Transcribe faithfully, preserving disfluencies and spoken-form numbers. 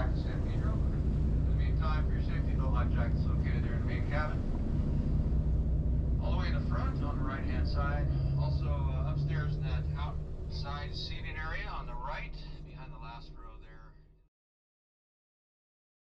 back to San Pedro. In the meantime, for your safety, the life jacket's located there in the main cabin. All the way in the front on the right-hand side. Also uh, upstairs in that outside seating area on the right.